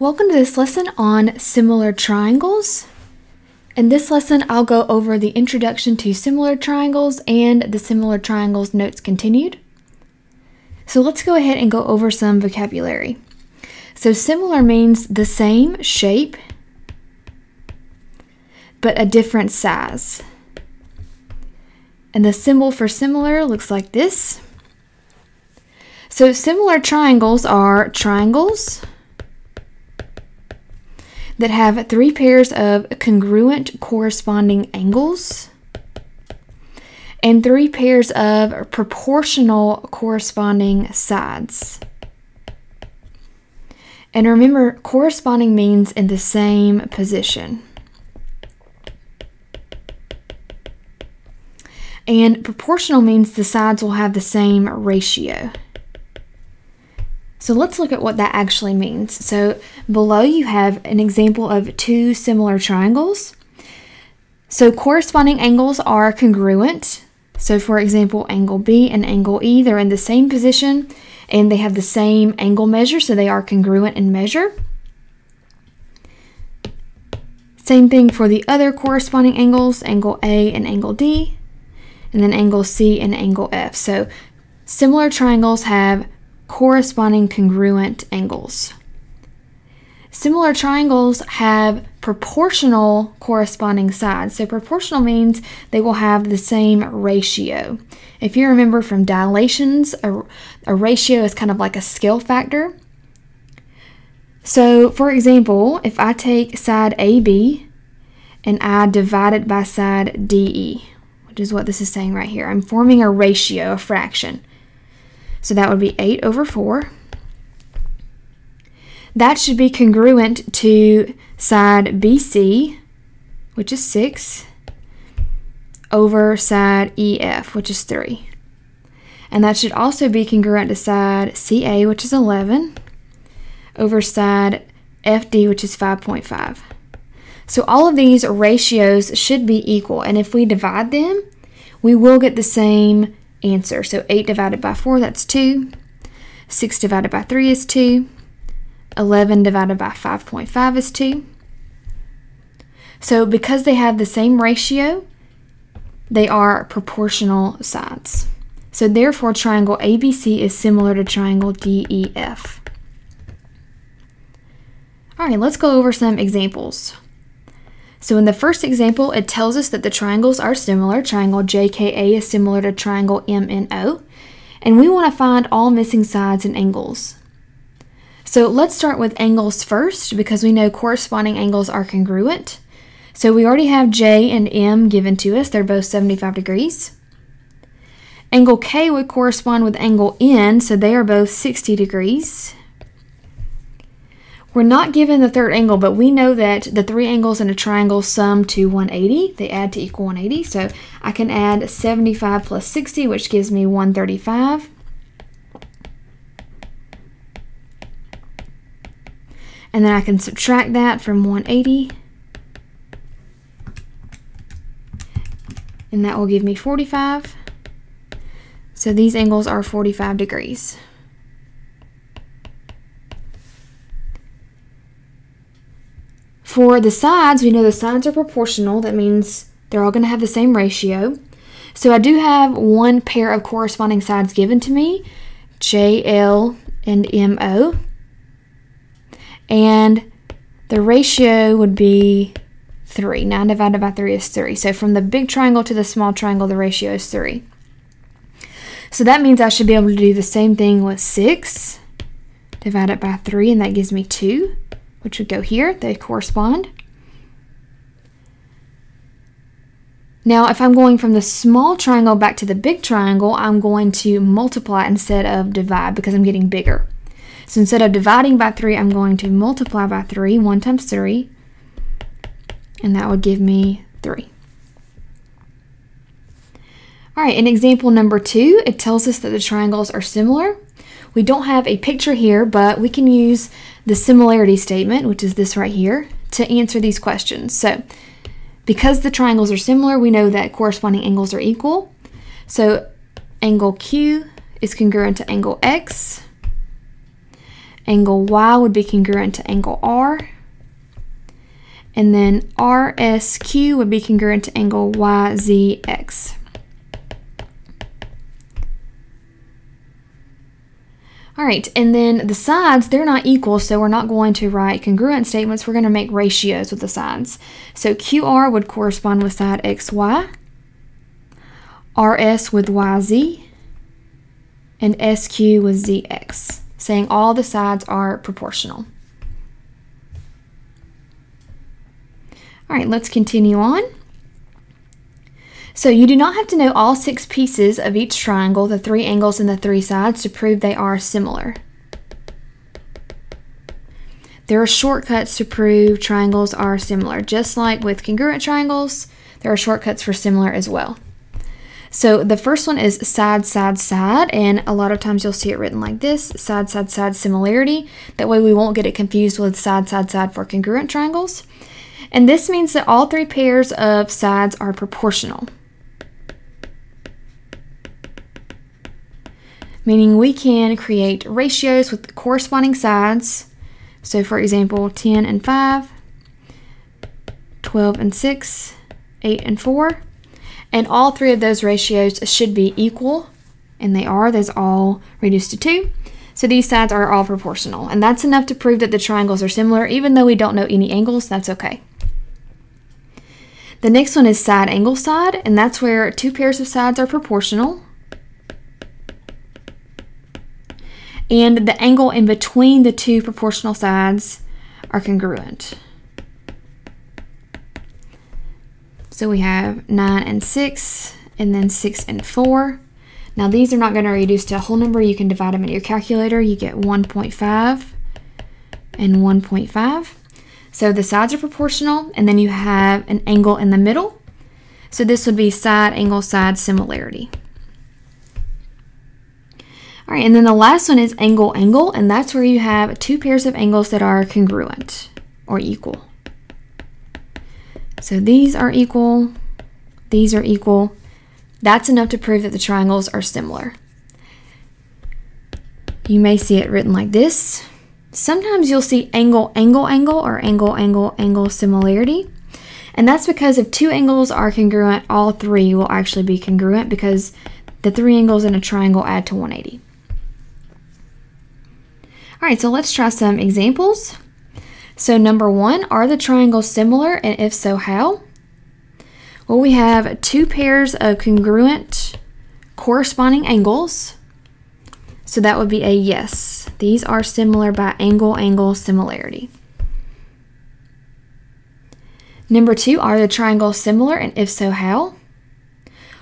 Welcome to this lesson on similar triangles. In this lesson, I'll go over the introduction to similar triangles and the similar triangles notes continued. So let's go ahead and go over some vocabulary. So similar means the same shape, but a different size. And the symbol for similar looks like this. So similar triangles are triangles that have three pairs of congruent corresponding angles and three pairs of proportional corresponding sides. And remember, corresponding means in the same position. And proportional means the sides will have the same ratio. So let's look at what that actually means. So below you have an example of two similar triangles. So corresponding angles are congruent. So for example, angle B and angle E, they're in the same position and they have the same angle measure, so they are congruent in measure. Same thing for the other corresponding angles, angle A and angle D, and then angle C and angle F. So similar triangles have corresponding congruent angles. Similar triangles have proportional corresponding sides. So proportional means they will have the same ratio. If you remember from dilations, a ratio is kind of like a scale factor. So for example, if I take side AB and I divide it by side DE, which is what this is saying right here, I'm forming a ratio, a fraction. So that would be 8/4. That should be congruent to side BC, which is 6, over side EF, which is 3. And that should also be congruent to side CA, which is 11, over side FD, which is 5.5. So all of these ratios should be equal. And if we divide them, we will get the same answer. So 8/4, that's 2. 6/3 is 2. 11/5.5 is 2. So because they have the same ratio, they are proportional sides. So therefore, triangle ABC is similar to triangle DEF. All right, let's go over some examples. So in the first example, it tells us that the triangles are similar. Triangle JKA is similar to triangle MNO. And we want to find all missing sides and angles. So let's start with angles first, because we know corresponding angles are congruent. So we already have J and M given to us. They're both 75 degrees. Angle K would correspond with angle N, so they are both 60 degrees. We're not given the third angle, but we know that the three angles in a triangle sum to 180. They add to equal 180, so I can add 75 plus 60, which gives me 135. And then I can subtract that from 180. And that will give me 45. So these angles are 45 degrees. For the sides, we know the sides are proportional. That means they're all going to have the same ratio. So I do have one pair of corresponding sides given to me, JL and MO. And the ratio would be 3. 9/3 is 3. So from the big triangle to the small triangle, the ratio is 3. So that means I should be able to do the same thing with 6/3, and that gives me 2. Which would go here, they correspond. Now, if I'm going from the small triangle back to the big triangle, I'm going to multiply instead of divide because I'm getting bigger. So instead of dividing by 3, I'm going to multiply by 3, 1 times 3, and that would give me 3. All right, in example number 2, it tells us that the triangles are similar. We don't have a picture here, but we can use the similarity statement, which is this right here, to answer these questions. So because the triangles are similar, we know that corresponding angles are equal. So angle Q is congruent to angle X. Angle Y would be congruent to angle R. And then RSQ would be congruent to angle YZX. All right, and then the sides, they're not equal, so we're not going to write congruent statements. We're going to make ratios with the sides. So QR would correspond with side XY, RS with YZ, and SQ with ZX, saying all the sides are proportional. All right, let's continue on. So you do not have to know all six pieces of each triangle, the three angles and the three sides, to prove they are similar. There are shortcuts to prove triangles are similar. Just like with congruent triangles, there are shortcuts for similar as well. So the first one is side, side, side, and a lot of times you'll see it written like this, side, side, side similarity. That way we won't get it confused with side, side, side for congruent triangles. And this means that all three pairs of sides are proportional, meaning we can create ratios with the corresponding sides. So for example, 10 and 5, 12 and 6, 8 and 4, and all three of those ratios should be equal, and they are. Those all reduced to 2. So these sides are all proportional, and that's enough to prove that the triangles are similar, even though we don't know any angles. That's okay. The next one is side, angle, side, and that's where two pairs of sides are proportional. And the angle in between the two proportional sides are congruent. So we have 9 and 6, and then 6 and 4. Now these are not going to reduce to a whole number. You can divide them in your calculator. You get 1.5 and 1.5. So the sides are proportional, and then you have an angle in the middle. So this would be side, angle, side similarity. All right, and then the last one is angle, angle, and that's where you have two pairs of angles that are congruent or equal. So these are equal, these are equal. That's enough to prove that the triangles are similar. You may see it written like this. Sometimes you'll see angle, angle, angle, or angle, angle, angle similarity. And that's because if two angles are congruent, all three will actually be congruent because the three angles in a triangle add to 180. All right, so let's try some examples. So number one, are the triangles similar, and if so, how? Well, we have two pairs of congruent corresponding angles, so that would be a yes. These are similar by angle, angle similarity. Number two, are the triangles similar, and if so, how?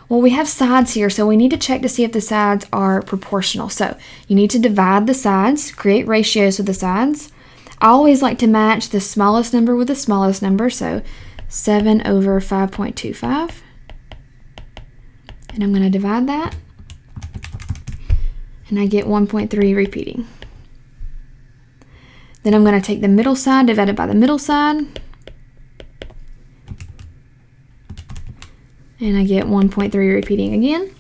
Well, we have sides here, so we need to check to see if the sides are proportional. So you need to divide the sides, create ratios with the sides. I always like to match the smallest number with the smallest number, so 7 over 5.25. And I'm going to divide that, and I get 1.3 repeating. Then I'm going to take the middle side, divide it by the middle side, and I get 1.3 repeating again.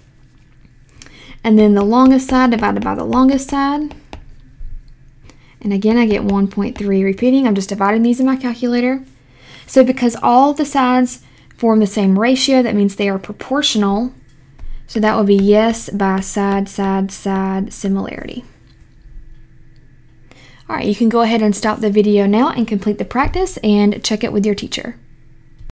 And then the longest side divided by the longest side. And again, I get 1.3 repeating. I'm just dividing these in my calculator. So because all the sides form the same ratio, that means they are proportional. So that would be yes by side, side, side similarity. All right, you can go ahead and stop the video now and complete the practice and check it with your teacher.